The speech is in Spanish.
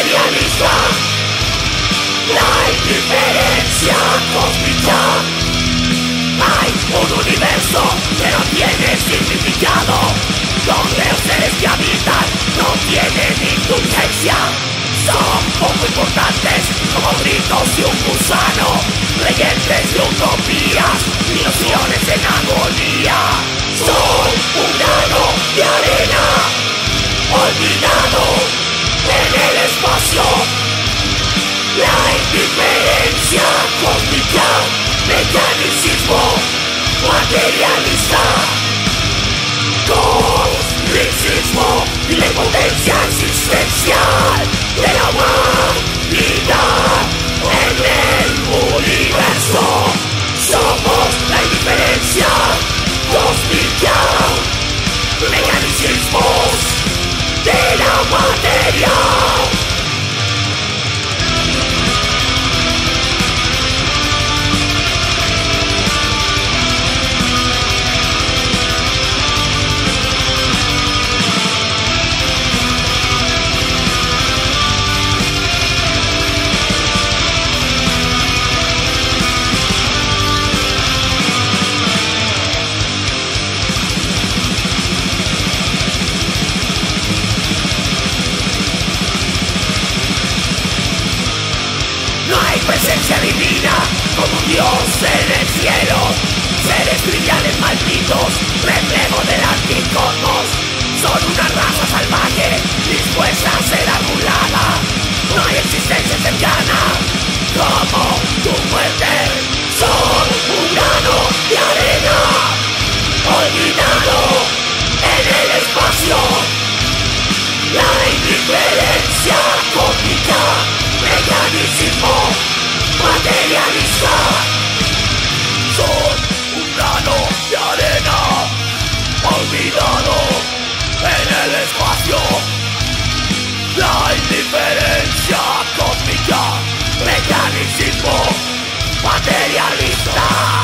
unità, la indifferenza cosmica. Hai un universo che no tiene significado, donde los seres que habitan no tienen indulgencia. Son poco importantes como gritos de un gusano, creyentes de utopías, ilusiones en agonía. Son un grano de arena, olvidado en el espacio. La indiferencia cósmica, mecanicismo, materialista. Cosmicismo y la impotencia existencial de la humanidad en el universo. Somos la indiferencia cósmica, mecanicismos de la materia. Presencia divina como un dios en el cielo. Seres brillales malditos, reflejo del anticosmos. Son una raza salvaje dispuesta a ser anulada. No hay existencia cercana como tu muerte. Son un grano de arena, olvidado en el espacio. La indiferencia cósmica, mecanismo materialista. Son un grano de arena, olvidado en el espacio. La indiferencia cósmica, mecanicismo materialista.